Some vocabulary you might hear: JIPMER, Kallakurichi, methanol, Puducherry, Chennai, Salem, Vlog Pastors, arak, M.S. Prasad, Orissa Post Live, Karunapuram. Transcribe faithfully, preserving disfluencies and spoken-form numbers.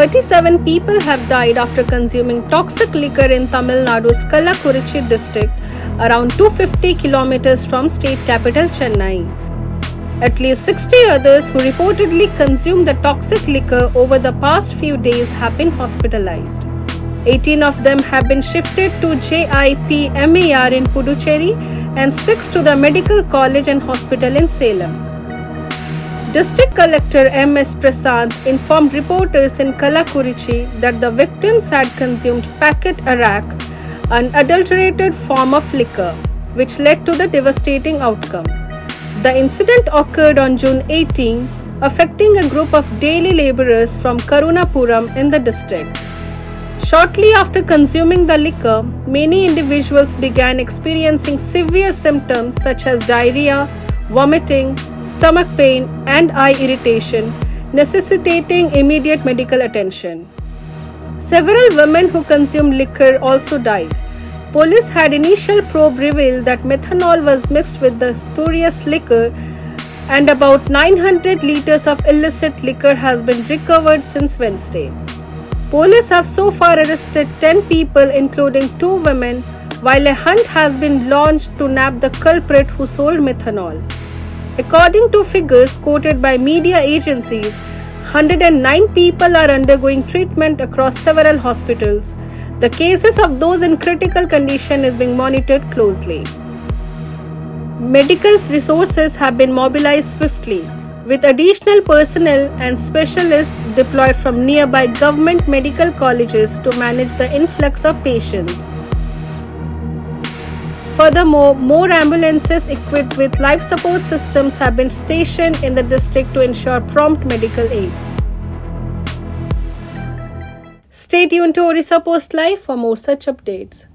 thirty-seven people have died after consuming toxic liquor in Tamil Nadu's Kallakurichi district, around two hundred fifty kilometers from state capital Chennai. At least sixty others who reportedly consumed the toxic liquor over the past few days have been hospitalized. eighteen of them have been shifted to J I P M A R in Puducherry and six to the Medical College and Hospital in Salem. District Collector M S Prasad informed reporters in Kallakurichi that the victims had consumed packet arak, an adulterated form of liquor, which led to the devastating outcome. The incident occurred on June eighteenth, affecting a group of daily laborers from Karunapuram in the district. Shortly after consuming the liquor, many individuals began experiencing severe symptoms such as diarrhea, vomiting, stomach pain, and eye irritation, necessitating immediate medical attention. Several women who consumed liquor also died. Police had initial probe revealed that methanol was mixed with the spurious liquor, and about nine hundred liters of illicit liquor has been recovered since Wednesday. Police have so far arrested ten people, including two women, while a hunt has been launched to nab the culprit who sold methanol. According to figures quoted by media agencies, one hundred nine people are undergoing treatment across several hospitals. The cases of those in critical condition is being monitored closely. Medical resources have been mobilized swiftly, with additional personnel and specialists deployed from nearby government medical colleges to manage the influx of patients. Furthermore, more ambulances equipped with life support systems have been stationed in the district to ensure prompt medical aid. Stay tuned to Orissa Post Live for more such updates.